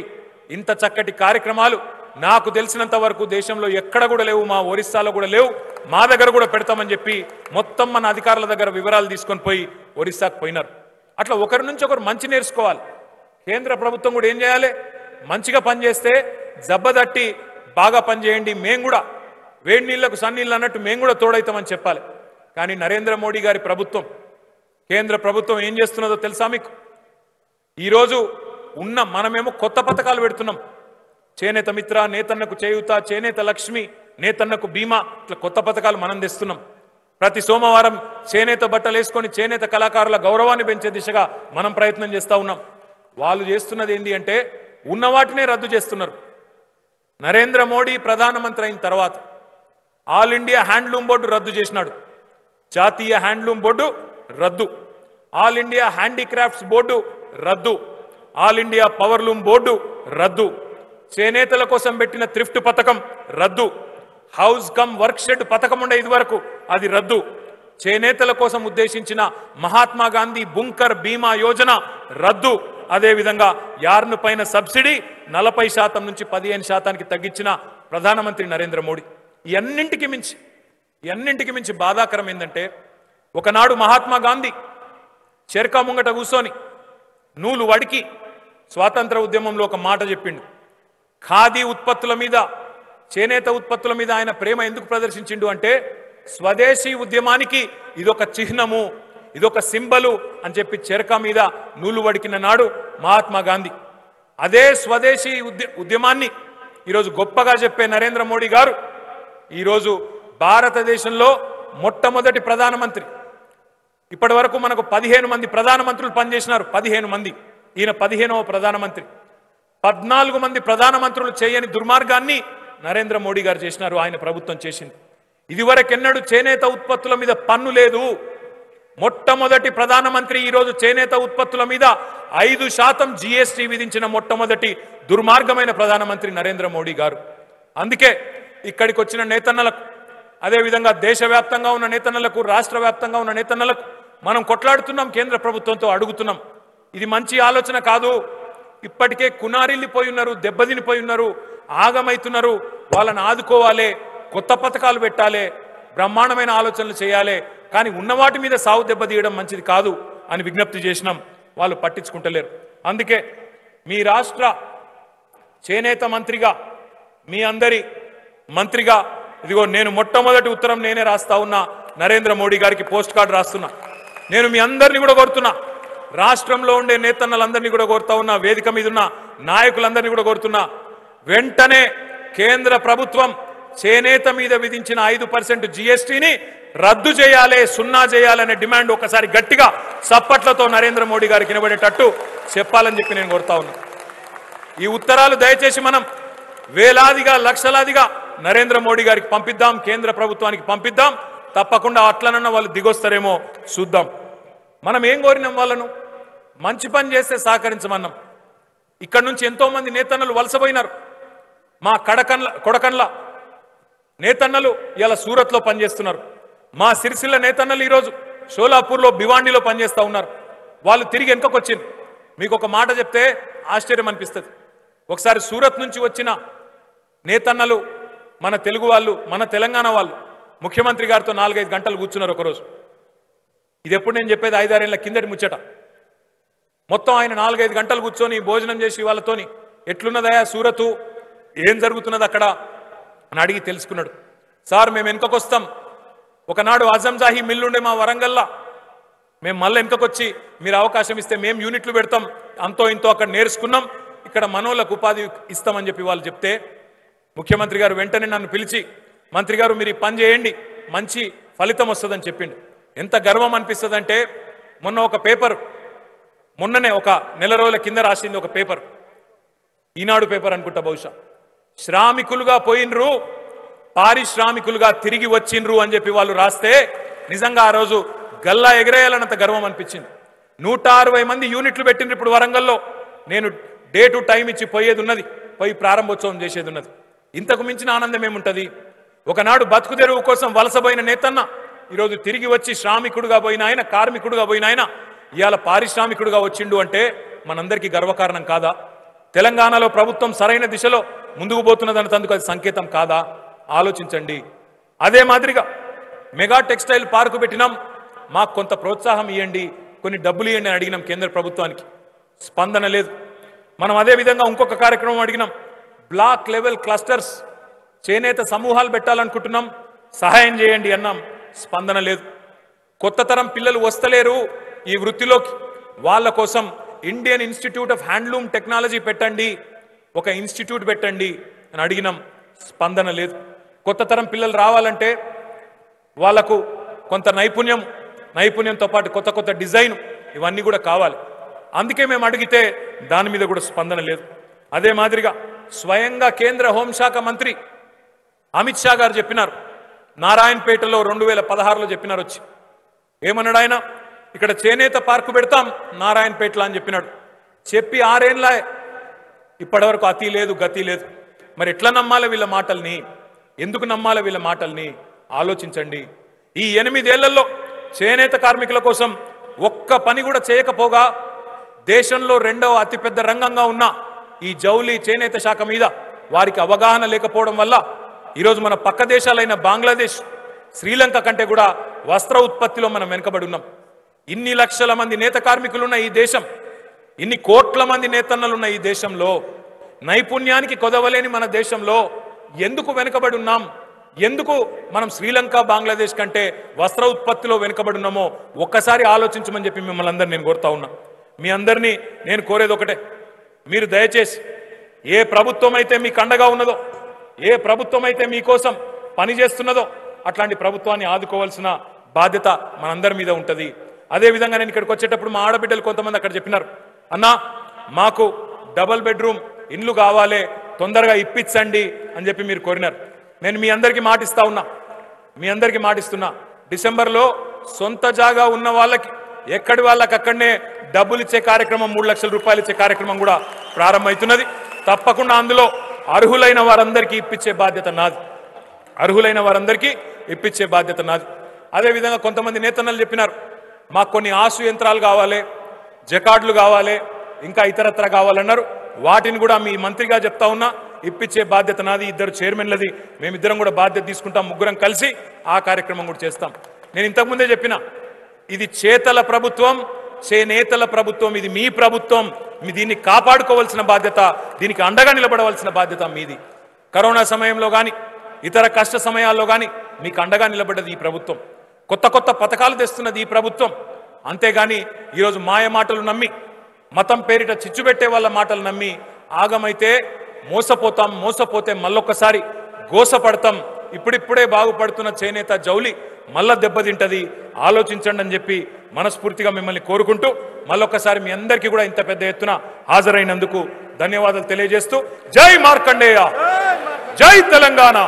ఇంత చక్కటి కార్యక్రమాలు నాకు తెలిసినంత వరకు దేశంలో ఎక్కడ కూడా లేవు, మా ఒరిస్సాలో కూడా లేవు, మా దగ్గర కూడా పెడతామని చెప్పి మొత్తం మన అధికారుల దగ్గర వివరాలు తీసుకొని పోయి ఒరిస్సాకు పోయినారు। అట్లా ఒకరి నుంచి ఒకరు మంచి నేర్చుకోవాలి। కేంద్ర ప్రభుత్వం కూడా ఏం చేయాలి, మంచిగా పనిచేస్తే జబ్బదట్టి బాగా పనిచేయండి, మేము కూడా వేడి నీళ్లకు సన్నీళ్ళు అన్నట్టు మేము కూడా తోడైతామని చెప్పాలి। కానీ నరేంద్ర మోడీ గారి ప్రభుత్వం, కేంద్ర ప్రభుత్వం ఏం చేస్తున్నదో తెలుసా మీకు? ఈరోజు ఉన్న మనమేమో కొత్త పథకాలు పెడుతున్నాం, చేనేత మిత్ర, నేతన్నకు చేయూత, చేనేత లక్ష్మి, నేతన్నకు బీమా, ఇట్లా కొత్త పథకాలు మనం తెస్తున్నాం। ప్రతి సోమవారం చేనేత బట్టలు వేసుకొని చేనేత కళాకారుల గౌరవాన్ని పెంచే దిశగా మనం ప్రయత్నం చేస్తూ ఉన్నాం। వాళ్ళు చేస్తున్నది ఏంటి అంటే ఉన్న వాటినే రద్దు చేస్తున్నారు। నరేంద్ర మోడీ ప్రధానమంత్రి అయిన తర్వాత ఆల్ ఇండియా హ్యాండ్లూమ్ బోర్డు రద్దు చేసినాడు, జాతీయ హ్యాండ్లూమ్ బోర్డు రద్దు, ఆల్ ఇండియా హ్యాండీక్రాఫ్ట్స్ బోర్డు రద్దు, ఆల్ ఇండియా పవర్లూమ్ బోర్డు రద్దు, చేనేతల కోసం పెట్టిన థ్రిఫ్ట్ పథకం రద్దు, హౌస్ కమ్ వర్క్ షెడ్ పథకం ఉండే ఇది వరకు అది రద్దు, చేనేతల కోసం ఉద్దేశించిన మహాత్మా గాంధీ బుంకర్ బీమా యోజన రద్దు, అదేవిధంగా యార్ను పైన సబ్సిడీ నలభై శాతం నుంచి పదిహేను శాతానికి తగ్గించిన ప్రధానమంత్రి నరేంద్ర మోడీ। ఇవన్నింటికి మించి ఇవన్నింటికి మించి బాధాకరం ఏంటంటే ఒకనాడు మహాత్మా గాంధీ చెరకా ముంగట కూర్చొని నూలు వడికి స్వాతంత్ర ఉద్యమంలో ఒక మాట చెప్పిండు। ఖాదీ ఉత్పత్తుల మీద, చేనేత ఉత్పత్తుల మీద ఆయన ప్రేమ ఎందుకు ప్రదర్శించిండు అంటే స్వదేశీ ఉద్యమానికి ఇదొక చిహ్నము, ఇదొక సింబలు అని చెప్పి చెరకా మీద నూలు వడికిన నాడు మహాత్మా గాంధీ। అదే స్వదేశీ ఉద్య ఉద్యమాన్ని ఈరోజు గొప్పగా చెప్పే నరేంద్ర మోడీ గారు ఈరోజు భారతదేశంలో మొట్టమొదటి ప్రధానమంత్రి। ఇప్పటి వరకు మనకు పదిహేను మంది ప్రధానమంత్రులు పనిచేసినారు, పదిహేను మంది, ఈయన పదిహేనవ ప్రధానమంత్రి। పద్నాలుగు మంది ప్రధానమంత్రులు చేయని దుర్మార్గాన్ని నరేంద్ర మోడీ గారు చేసినారు, ఆయన ప్రభుత్వం చేసింది। ఇదివరకెన్నడూ చేనేత ఉత్పత్తుల మీద పన్ను లేదు, మొట్టమొదటి ప్రధానమంత్రి ఈరోజు చేనేత ఉత్పత్తుల మీద ఐదు శాతం జిఎస్టీ విధించిన మొట్టమొదటి దుర్మార్గమైన ప్రధానమంత్రి నరేంద్ర మోడీ గారు। అందుకే ఇక్కడికి వచ్చిన నేతన్నలకు, అదేవిధంగా దేశవ్యాప్తంగా ఉన్న నేతన్నలకు, రాష్ట్ర వ్యాప్తంగా ఉన్న నేతన్నలకు మనం కొట్లాడుతున్నాం, కేంద్ర ప్రభుత్వంతో అడుగుతున్నాం, ఇది మంచి ఆలోచన కాదు, ఇప్పటికే కునారిల్లిపోయి ఉన్నారు, దెబ్బతినిపోయి ఉన్నారు, ఆగమైతున్నారు, వాళ్ళని ఆదుకోవాలి, కొత్త పథకాలు పెట్టాలి, బ్రహ్మాండమైన ఆలోచనలు చేయాలి, కానీ ఉన్నవాటి మీద సావు దెబ్బ తీయడం మంచిది కాదు అని విజ్ఞప్తి చేసినాం, వాళ్ళు పట్టించుకుంటలేరు। అందుకే మీ రాష్ట్ర చేనేత మంత్రిగా, మీ అందరి మంత్రిగా ఇదిగో నేను మొట్టమొదటి ఉత్తరం నేనే రాస్తా ఉన్నా, నరేంద్ర మోడీ గారికి పోస్ట్ కార్డు రాస్తున్నా। నేను మీ అందరినీ కూడా కోరుతున్నా, రాష్ట్రంలో ఉండే నేతన్నలందరినీ కూడా కోరుతా ఉన్నా, వేదిక మీద ఉన్న నాయకులందరినీ కూడా కోరుతున్నా, వెంటనే కేంద్ర ప్రభుత్వం చేనేత మీద విధించిన ఐదు శాతం జీఎస్టీని రద్దు చేయాలి, సున్నా చేయాలనే డిమాండ్ ఒకసారి గట్టిగా సప్పట్లతో నరేంద్ర మోడీ గారికి నిలబడేటట్టు చెప్పాలని చెప్పి నేను కోరుతా ఉన్నా. ఈ ఉత్తరాలు దయచేసి మనం వేలాదిగా లక్షలాదిగా నరేంద్ర మోడీ గారికి పంపిద్దాం, కేంద్ర ప్రభుత్వానికి పంపిద్దాం. తప్పకుండా అట్లనన్న వాళ్ళు దిగొస్తారేమో చూద్దాం. మనం ఏం కోరినాం వాళ్ళను? మంచి పని చేస్తే సహకరించమన్నాం. ఇక్కడ నుంచి ఎంతోమంది నేతన్నలు వలసపోయినారు. మా కడకన్ల కొడకన్ల నేతన్నలు ఇలా సూరత్లో పనిచేస్తున్నారు. మా సిరిసిల్ల నేతన్నలు ఈరోజు షోలాపూర్లో భివాండిలో పనిచేస్తూ ఉన్నారు. వాళ్ళు తిరిగి వెనుకకు వచ్చింది. మీకు ఒక మాట చెప్తే ఆశ్చర్యం అనిపిస్తుంది. ఒకసారి సూరత్ నుంచి వచ్చిన నేతన్నలు మన తెలుగు వాళ్ళు, మన తెలంగాణ వాళ్ళు ముఖ్యమంత్రి గారితో నాలుగైదు గంటలు కూర్చున్నారు ఒకరోజు. ఇది ఎప్పుడు నేను చెప్పేది ఐదారేళ్ల కిందటి ముచ్చట. మొత్తం ఆయన నాలుగైదు గంటలు కూర్చొని భోజనం చేసి వాళ్ళతోని ఎట్లున్నదయా సూరత్, ఏం జరుగుతున్నది అక్కడ అని అడిగి తెలుసుకున్నాడు. సార్ మేము వెనుకొస్తాం, ఒకనాడు అజంజాహి మిల్లుండే మా వరంగల్లా, మేము మళ్ళీ వెనుకొచ్చి మీరు అవకాశం ఇస్తే మేము యూనిట్లు పెడతాం, అంతో ఇంతో అక్కడ నేర్చుకున్నాం, ఇక్కడ మనోళ్ళకు ఉపాధి ఇస్తామని చెప్పి వాళ్ళు చెప్తే ముఖ్యమంత్రి గారు వెంటనే నన్ను పిలిచి మంత్రి గారు మీరు పని చేయండి మంచి ఫలితం వస్తుందని చెప్పిండు. ఎంత గర్వం అనిపిస్తుంది అంటే మొన్న ఒక పేపర్ మొన్ననే ఒక నెల రోజుల కింద రాసింది ఒక పేపర్, ఈనాడు పేపర్ అనుకుంటా బహుశా, శ్రామికులుగా పోయినరు పారిశ్రామికులుగా తిరిగి వచ్చిండ్రు అని చెప్పి వాళ్ళు రాస్తే నిజంగా ఆ రోజు గల్లా ఎగిరేయాలన్నంత గర్వం అనిపించింది. నూట అరవై మంది యూనిట్లు పెట్టిండ్రు ఇప్పుడు వరంగల్లో. నేను డే టు టైం ఇచ్చి పోయేది ఉన్నది, పోయి ప్రారంభోత్సవం చేసేది ఉన్నది. ఇంతకు మించిన ఆనందం ఏముంటుంది? ఒకనాడు బతుకు తెరువు కోసం వలసపోయిన నేతన్న ఈరోజు తిరిగి వచ్చి శ్రామికుడుగా పోయిన ఆయన, కార్మికుడుగా పోయిన ఆయన ఇవాళ పారిశ్రామికుడుగా వచ్చిండు అంటే మనందరికీ గర్వకారణం కాదా? తెలంగాణలో ప్రభుత్వం సరైన దిశలో ముందుకు పోతున్నదని తందుకు అది సంకేతం కాదా? ఆలోచించండి. అదే మాదిరిగా మెగా టెక్స్టైల్ పార్కు పెట్టినాం, మాకు కొంత ప్రోత్సాహం ఇవ్వండి, కొన్ని డబ్బులు ఇవ్వండి అని అడిగినాం కేంద్ర ప్రభుత్వానికి, స్పందన లేదు. మనం అదేవిధంగా ఇంకొక కార్యక్రమం అడిగినాం, బ్లాక్ లెవెల్ క్లస్టర్స్ చేనేత సమూహాలు పెట్టాలనుకుంటున్నాం, సహాయం చేయండి అన్నాం, స్పందన లేదు. కొత్త తరం పిల్లలు వస్తలేరు ఈ వృత్తిలోకి, వాళ్ళ కోసం Indian institute of handloom technology పెట్టండి, ఒక ఇన్స్టిట్యూట్ పెట్టండి అని అడిగినాం, స్పందన లేదు. కొత్త తరం పిల్లలు రావాలంటే వాళ్లకు కొంత నైపుణ్యం, నైపుణ్యంతో పాటు కొత్త కొత్త డిజైన్ ఇవన్నీ కూడా కావాలి. అందుకే మేము అడిగితే దాని మీద కూడా స్పందన లేదు. అదే మాదిరిగా స్వయంగా కేంద్ర హోంశాఖ మంత్రి అమిత్ షా గారు చెప్పినారు, నారాయణపేటలో రెండు వేల పదహారులో చెప్పినారు వచ్చి. ఏమన్నాడు ఆయన? ఇక్కడ చేనేత పార్కు పెడతాం నారాయణపేటలో అని చెప్పినాడు. చెప్పి ఆరేళ్ళ ఇప్పటివరకు అతి లేదు గతి లేదు. మరి ఎట్లా నమ్మాలి వీళ్ళ మాటల్ని? ఎందుకు నమ్మాలి వీళ్ళ మాటల్ని? ఆలోచించండి. ఈ ఎనిమిదేళ్లలో చేనేత కార్మికుల కోసం ఒక్క పని కూడా చేయకపోగా దేశంలో రెండవ అతిపెద్ద రంగంగా ఉన్న ఈ జౌలి చేనేత శాఖ మీద వారికి అవగాహన లేకపోవడం వల్ల ఈరోజు మన పక్క దేశాలైన బంగ్లాదేశ్, శ్రీలంక కంటే కూడా వస్త్ర ఉత్పత్తిలో మనం వెనుకబడి ఉన్నాం. ఇన్ని లక్షల మంది నేత కార్మికులున్న ఈ దేశం, ఇన్ని కోట్ల మంది నేతన్నలున్న ఈ దేశంలో, నైపుణ్యానికి కొదవలేని మన దేశంలో ఎందుకు వెనుకబడి ఉన్నాం? ఎందుకు మనం శ్రీలంక, బంగ్లాదేశ్ కంటే వస్త్ర ఉత్పత్తిలో వెనుకబడి ఉన్నామో ఒక్కసారి ఆలోచించమని చెప్పి మిమ్మల్ని అందరినీ నేను కోరుతా ఉన్నా. మీ అందరినీ నేను కోరేది ఒకటే, మీరు దయచేసి ఏ ప్రభుత్వం అయితే మీకు అండగా ఉన్నదో, ఏ ప్రభుత్వం అయితే మీకోసం పనిచేస్తున్నదో అట్లాంటి ప్రభుత్వాన్ని ఆదుకోవాల్సిన బాధ్యత మనందరి మీద ఉంటుంది. అదేవిధంగా నేను ఇక్కడికి వచ్చేటప్పుడు మా ఆడబిడ్డలు కొంతమంది అక్కడ చెప్పినారు, అన్నా మాకు డబల్ బెడ్రూమ్ ఇండ్లు కావాలి తొందరగా ఇప్పించండి అని చెప్పి మీరు కోరినారు. నేను మీ అందరికీ మాటిస్తా ఉన్నా, మీ అందరికీ మాటిస్తున్నా, డిసెంబర్లో సొంత జాగా ఉన్న వాళ్ళకి ఎక్కడి వాళ్ళకి అక్కడనే డబ్బులు ఇచ్చే కార్యక్రమం, మూడు లక్షల రూపాయలు ఇచ్చే కార్యక్రమం కూడా ప్రారంభమవుతున్నది. తప్పకుండా అందులో అర్హులైన వారందరికీ ఇప్పించే బాధ్యత నాది, అర్హులైన వారందరికీ ఇప్పించే బాధ్యత నాది. అదేవిధంగా కొంతమంది నేతన్నలు చెప్పినారు, మాకు కొన్ని ఆసు యంత్రాలు కావాలి, జకాడ్లు కావాలి, ఇంకా ఇతరత్ర కావాలన్నారు. వాటిని కూడా మీ మంత్రిగా చెప్తా ఉన్నా ఇప్పించే బాధ్యత నాది, ఇద్దరు చైర్మన్లది, మేమిద్దరం కూడా బాధ్యత తీసుకుంటాం, ముగ్గురం కలిసి ఆ కార్యక్రమం కూడా చేస్తాం. నేను ఇంతకుముందే చెప్పిన, ఇది చేతల ప్రభుత్వం, చేనేతల ప్రభుత్వం, ఇది మీ ప్రభుత్వం, మీ దీన్ని కాపాడుకోవాల్సిన బాధ్యత, దీనికి అండగా నిలబడవలసిన బాధ్యత మీది. కరోనా సమయంలో కానీ ఇతర కష్ట సమయాల్లో కానీ మీకు అండగా నిలబడ్డది ఈ ప్రభుత్వం, కొత్త కొత్త పథకాలు తెస్తున్నది ఈ ప్రభుత్వం. అంతేగాని ఈరోజు మాయ మాటలు నమ్మి, మతం పేరిట చిచ్చు పెట్టే వాళ్ళ మాటలు నమ్మి ఆగమైతే మోసపోతాం, మోసపోతే మళ్ళొక్కసారి గోసపడతాం ఇప్పుడిప్పుడే బాగుపడుతున్న చేనేత జౌలి మళ్ళా దెబ్బతింటది ఆలోచించండి అని చెప్పి మనస్ఫూర్తిగా మిమ్మల్ని కోరుకుంటూ మళ్ళొకసారి మీ అందరికీ కూడా ఇంత పెద్ద ఎత్తున హాజరైనందుకు ధన్యవాదాలు తెలియజేస్తూ జై మార్కండేయ జై తెలంగాణ।